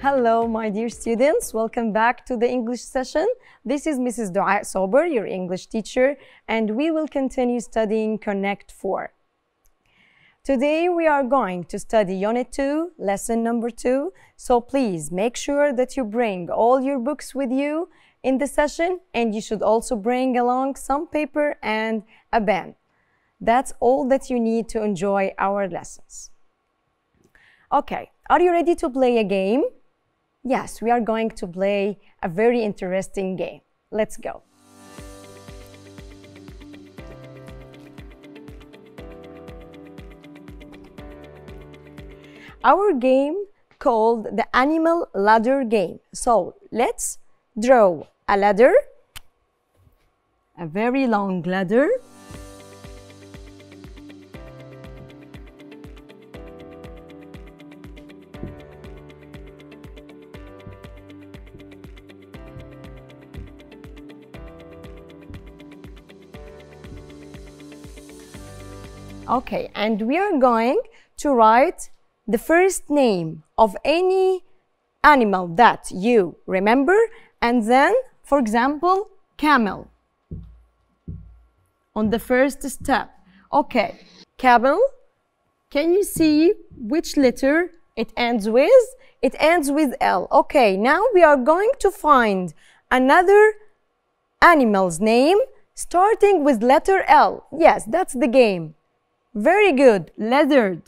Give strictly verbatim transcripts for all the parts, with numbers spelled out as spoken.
Hello, my dear students. Welcome back to the English session. This is Missus Doaa Sober, your English teacher, and we will continue studying Connect Four. Today we are going to study Unit Two, Lesson Number Two. So please make sure that you bring all your books with you in the session, and you should also bring along some paper and a pen. That's all that you need to enjoy our lessons. Okay, are you ready to play a game? Yes, we are going to play a very interesting game. Let's go. Our game called the Animal Ladder Game. So let's draw a ladder, a very long ladder. Okay, and we are going to write the first name of any animal that you remember, and then, for example, camel on the first step. Okay, camel, can you see which letter it ends with? It ends with L. Okay, now we are going to find another animal's name starting with letter L. Yes, that's the game. Very good, lizard.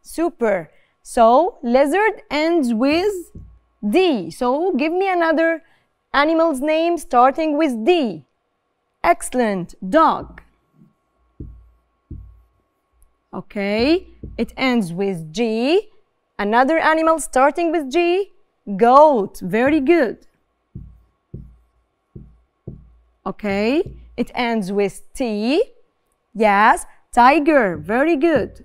Super. So, lizard ends with D. So, give me another animal's name starting with D. Excellent, dog. Okay, it ends with G. Another animal starting with G, goat. Very good. Okay, it ends with T. Yes, tiger. Very good.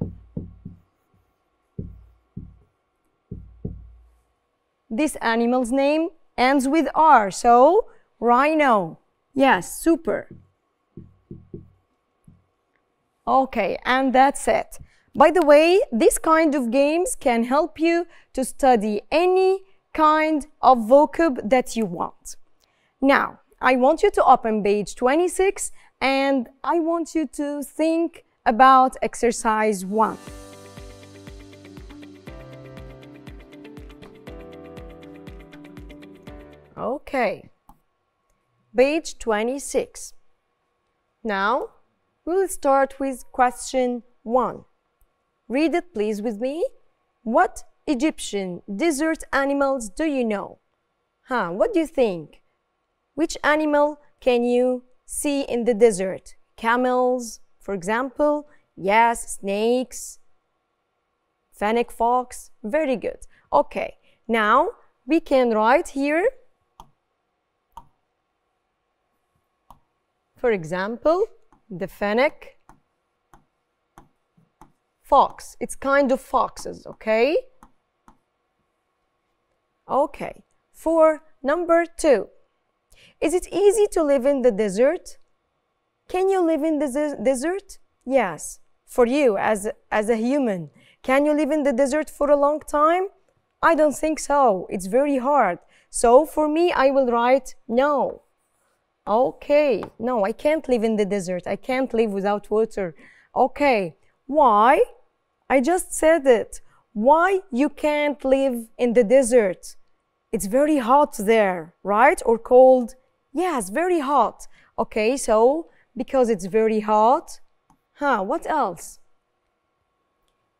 This animal's name ends with R, so rhino. Yes, super. Okay, and that's it. By the way, this kind of games can help you to study any kind of vocab that you want. Now, I want you to open page twenty-six and I want you to think about exercise one. Okay, page twenty-six. Now we'll start with question one. Read it please with me. What Egyptian desert animals do you know? Huh, what do you think? Which animal can you see in the desert? Camels, for example. Yes, snakes. Fennec fox. Very good. Okay, now we can write here, for example, the fennec fox. It's kind of foxes, okay? Okay, for number two. Is it easy to live in the desert? Can you live in the desert? Yes, for you as, as a human. Can you live in the desert for a long time? I don't think so. It's very hard. So for me, I will write no. Okay, no, I can't live in the desert. I can't live without water. Okay, why? I just said it. Why you can't live in the desert? It's very hot there, right? Or cold? Yes, very hot. Okay, so because it's very hot. Huh, what else?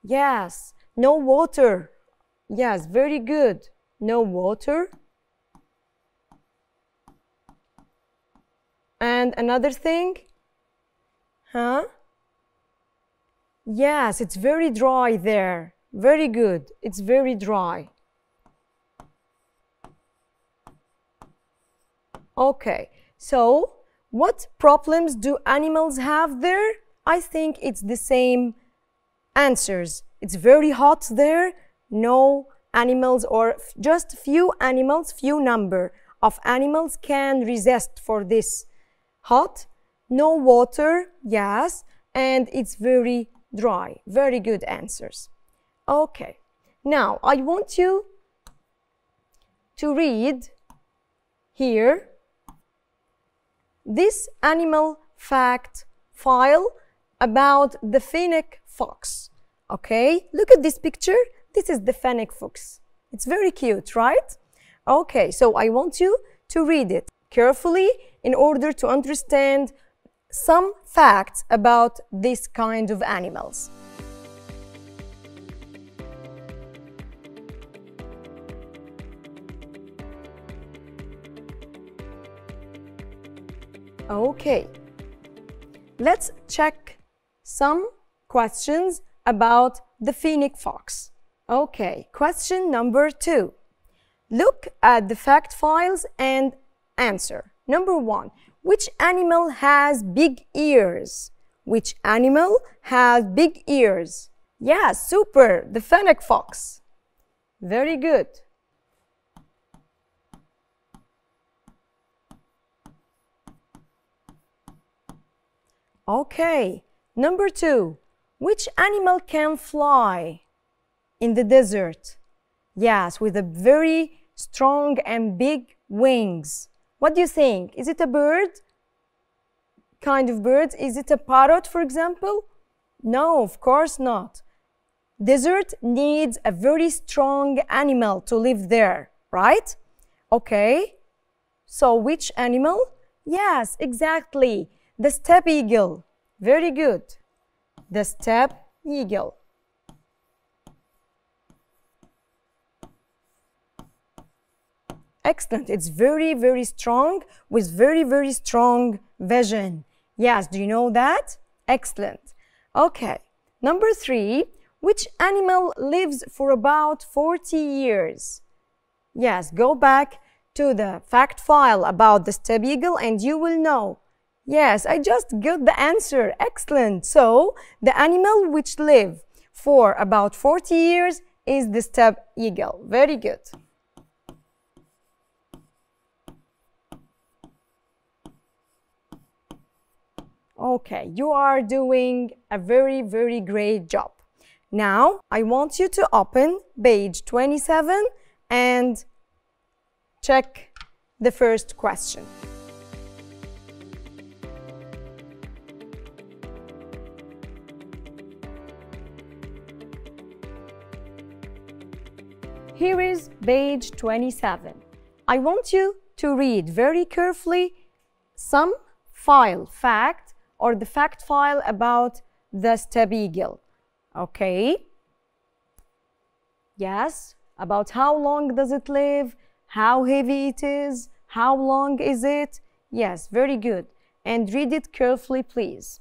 Yes, no water. Yes, very good. No water. And another thing? Huh? Yes, it's very dry there. Very good. It's very dry. Okay, so what problems do animals have there? I think it's the same answers. It's very hot there. No animals, or just few animals, few number of animals can resist for this hot. No water, yes, and it's very dry. Very good answers. Okay, now I want you to read here this animal fact file about the fennec fox. Okay, look at this picture. This is the fennec fox. It's very cute, right? Okay, so I want you to read it carefully in order to understand some facts about this kind of animals. Okay, let's check some questions about the fennec fox. Okay, question number two. Look at the fact files and answer. Number one, which animal has big ears? Which animal has big ears? Yeah, super, the fennec fox. Very good. Okay, number two, which animal can fly in the desert? Yes, with a very strong and big wings. What do you think? Is it a bird? Kind of bird? Is it a parrot, for example? No, of course not. Desert needs a very strong animal to live there, right? Okay. So which animal? Yes, exactly. The steppe eagle. Very good. The steppe eagle. Excellent. It's very, very strong with very, very strong vision. Yes, do you know that? Excellent. Okay. Number three, which animal lives for about forty years? Yes, go back to the fact file about the steppe eagle and you will know. Yes, I just got the answer. Excellent. So, the animal which lives for about forty years is the steppe eagle. Very good. Okay, you are doing a very, very great job. Now, I want you to open page twenty-seven and check the first question. Here is page twenty-seven. I want you to read very carefully some file fact or the fact file about the steppe eagle. Okay. Yes, about how long does it live, how heavy it is, how long is it? Yes, very good. And read it carefully, please.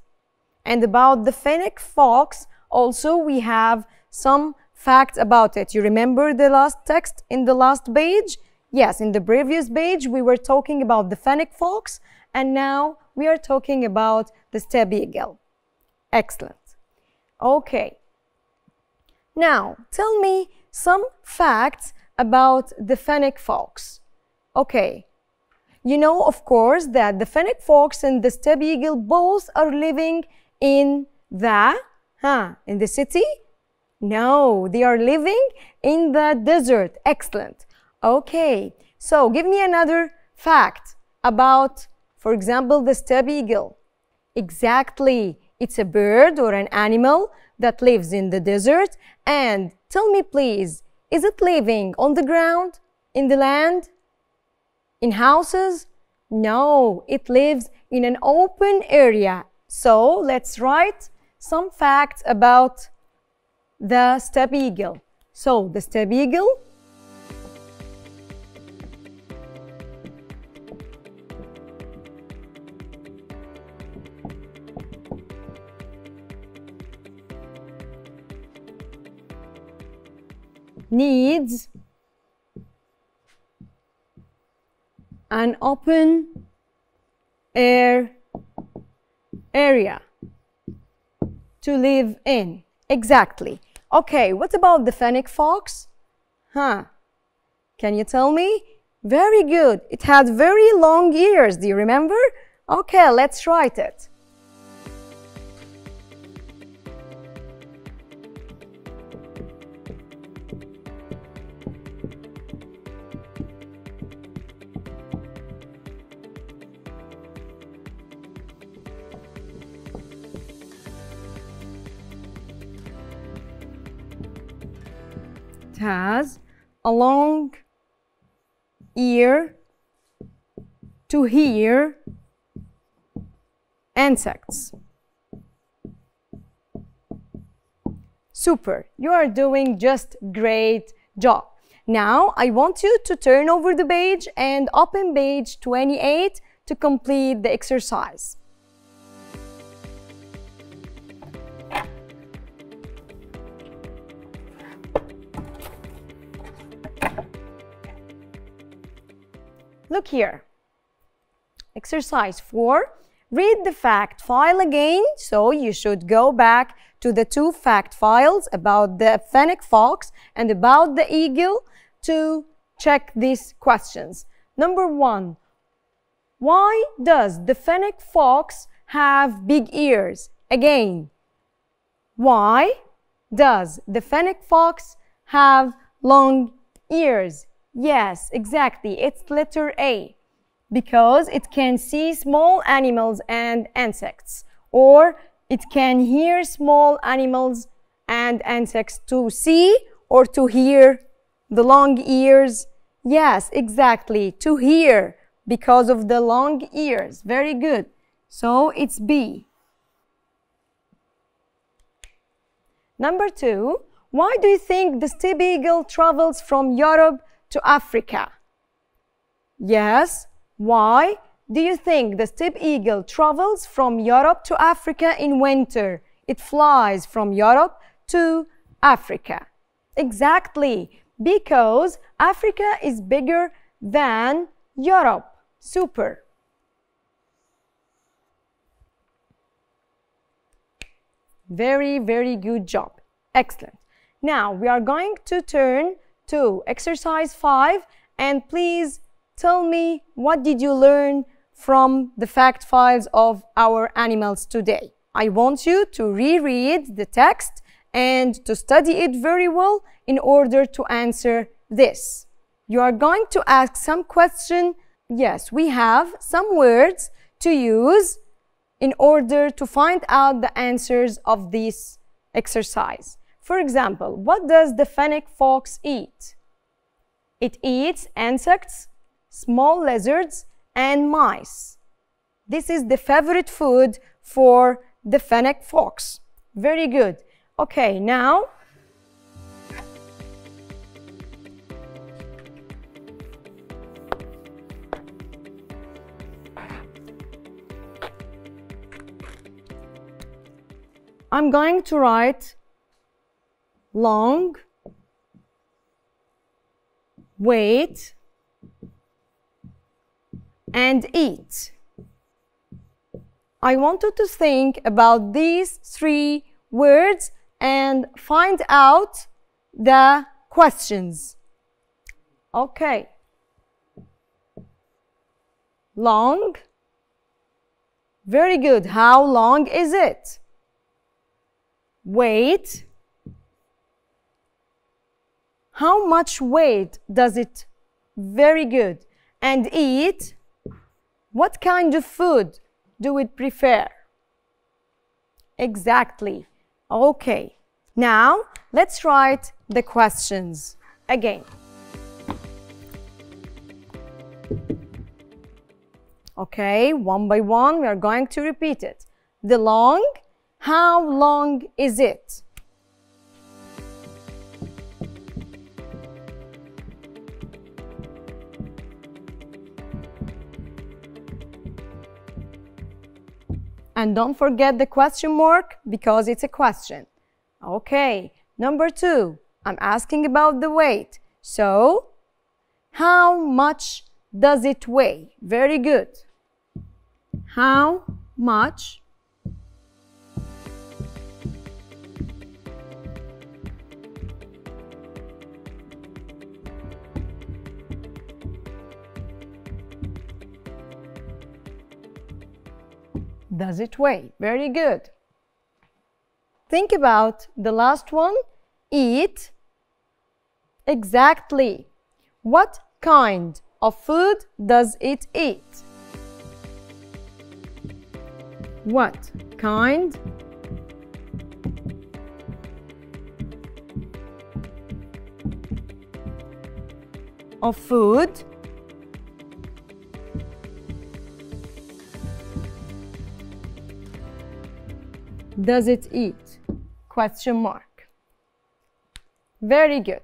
And about the fennec fox, also we have some facts about it. You remember the last text in the last page? Yes, in the previous page we were talking about the fennec fox, and now we are talking about the steppe eagle. Excellent. Okay. Now, tell me some facts about the fennec fox. Okay. You know, of course, that the fennec fox and the steppe eagle both are living in the, huh, in the city? No, they are living in the desert. Excellent. Okay. So, give me another fact about, for example, the steppe eagle. Exactly. It's a bird or an animal that lives in the desert. And tell me, please, is it living on the ground, in the land, in houses? No, it lives in an open area. So, let's write some facts about the steppe eagle. So, the steppe eagle needs an open air area to live in. Exactly. Okay, what about the fennec fox? Huh? Can you tell me? Very good. It has very long ears, do you remember? Okay, let's write it. It has a long ear to hear insects. Super, you are doing just great job. Now I want you to turn over the page and open page twenty-eight to complete the exercise. Look here, exercise four, read the fact file again, so you should go back to the two fact files about the fennec fox and about the eagle to check these questions. Number one, why does the fennec fox have big ears? Again, why does the fennec fox have long ears? Yes, exactly, it's letter A, because it can see small animals and insects, or it can hear small animals and insects to see or to hear the long ears. Yes, exactly, to hear because of the long ears. Very good. So it's B. Number two, why do you think the steppe eagle travels from Europe to Africa? Yes, why do you think the steppe eagle travels from Europe to Africa in winter? It flies from Europe to Africa. Exactly, because Africa is bigger than Europe. Super. Very, very good job. Excellent. Now we are going to turn to exercise five, and please tell me what did you learn from the fact files of our animals today. I want you to reread the text and to study it very well in order to answer this. You are going to ask some question. Yes, we have some words to use in order to find out the answers of this exercise. For example, what does the fennec fox eat? It eats insects, small lizards, and mice. This is the favorite food for the fennec fox. Very good. Okay, now I'm going to write long wait and eat. I want you to think about these three words and find out the questions. Okay, long, very good, how long is it? Wait, how much weight does it? Very good. And eat, what kind of food do it prefer? Exactly. Okay. Now, let's write the questions again. Okay, one by one, we are going to repeat it. The long, how long is it? And don't forget the question mark, because it's a question. Okay, number two, I'm asking about the weight. So, how much does it weigh? Very good. How much does it weigh? Very good. Think about the last one. Eat exactly. What kind of food does it eat? What kind of food does it eat? Question mark. Very good.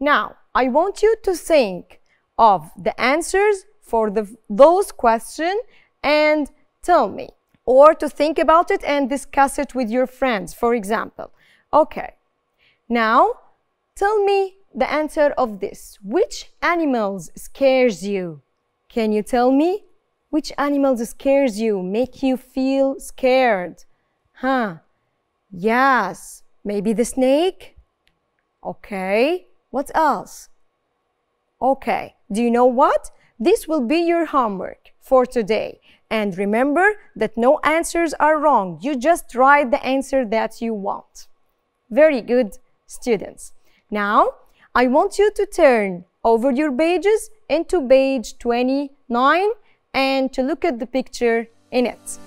Now, I want you to think of the answers for the, those questions and tell me, or to think about it and discuss it with your friends, for example. Okay, now tell me the answer of this. Which animals scares you? Can you tell me? Which animals scares you, make you feel scared? Huh, yes, maybe the snake? Okay, what else? Okay, do you know what? This will be your homework for today. And remember that no answers are wrong. You just write the answer that you want. Very good, students. Now, I want you to turn over your pages into page twenty-nine and to look at the picture in it.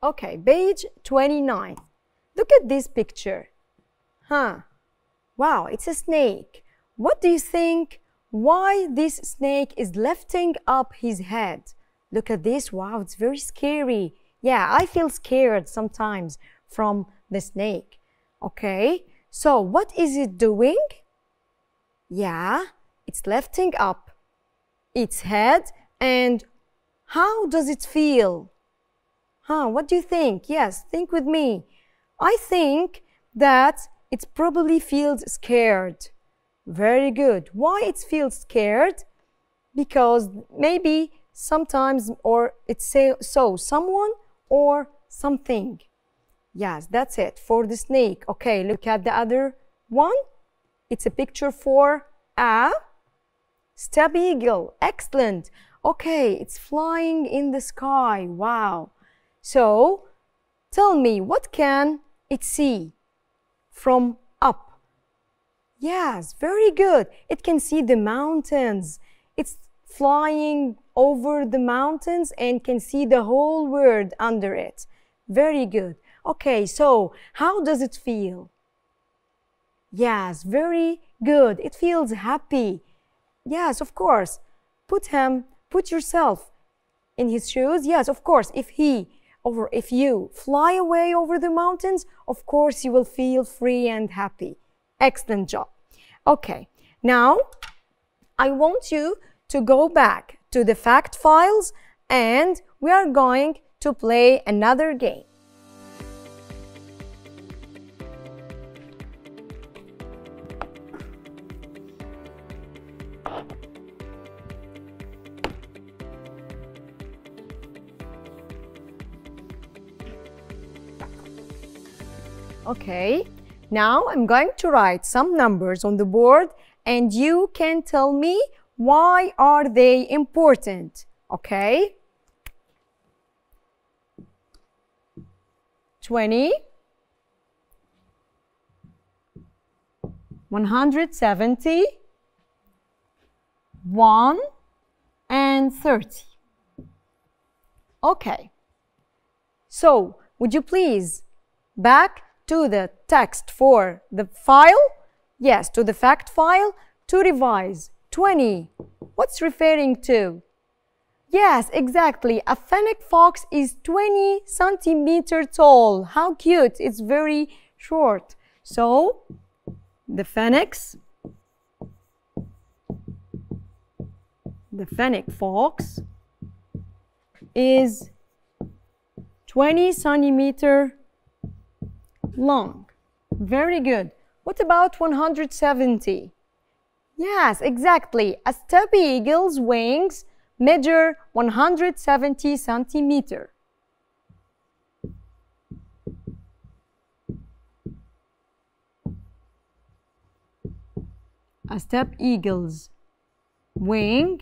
Okay, page twenty-nine. Look at this picture. Huh. Wow, it's a snake. What do you think? Why this snake is lifting up his head? Look at this. Wow, it's very scary. Yeah, I feel scared sometimes from the snake. Okay, so what is it doing? Yeah, it's lifting up its head. And how does it feel? Huh, what do you think? Yes, think with me. I think that it probably feels scared. Very good. Why it feels scared? Because maybe sometimes or it saw someone or something. Yes, that's it for the snake. Okay, look at the other one. It's a picture for a steppe eagle. Excellent. Okay, it's flying in the sky. Wow. So, tell me, what can it see from up? Yes, very good. It can see the mountains. It's flying over the mountains and can see the whole world under it. Very good. Okay, so how does it feel? Yes, very good. It feels happy. Yes, of course. Put him, put yourself in his shoes. Yes, of course, if he... Or if you fly away over the mountains, of course you will feel free and happy. Excellent job. Okay, now I want you to go back to the fact files and we are going to play another game. Okay, now I'm going to write some numbers on the board and you can tell me why are they important, okay? twenty, one hundred seventy, one and thirty. Okay, so would you please back to the text for the file, yes, to the fact file, to revise. twenty, what's referring to? Yes, exactly, a fennec fox is twenty centimeters tall. How cute, it's very short. So, the fennecs, the fennec fox is twenty centimeter long. Very good. What about one hundred seventy? Yes, exactly. A steppe eagle's wings measure one hundred seventy centimeter. A steppe eagle's wing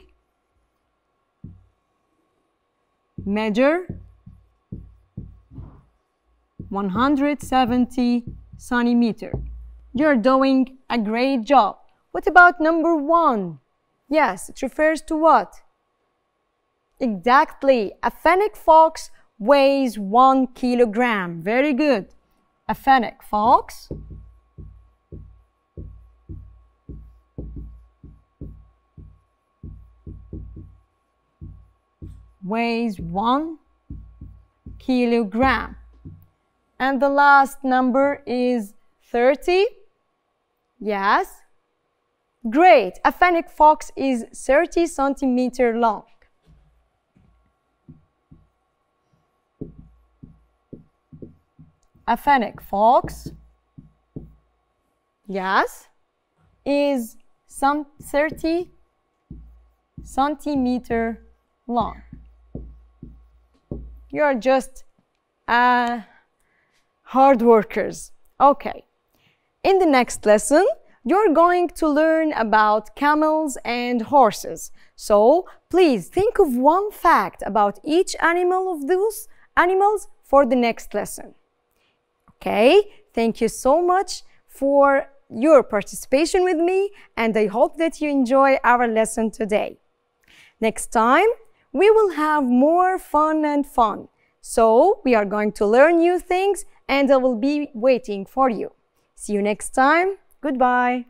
measure one hundred seventy centimeter. You're doing a great job. What about number one? Yes, it refers to what? Exactly. A fennec fox weighs one kilogram. Very good. A fennec fox weighs one kilogram. And the last number is thirty. Yes. Great. A fennec fox is thirty centimeter long. A fennec fox, yes, is some thirty centimeter long. You are just uh, hard workers. Okay. In the next lesson, you're going to learn about camels and horses. So please think of one fact about each animal of those animals for the next lesson. Okay, thank you so much for your participation with me, and I hope that you enjoy our lesson today. Next time, we will have more fun and fun. So, we are going to learn new things, and I will be waiting for you. See you next time. Goodbye.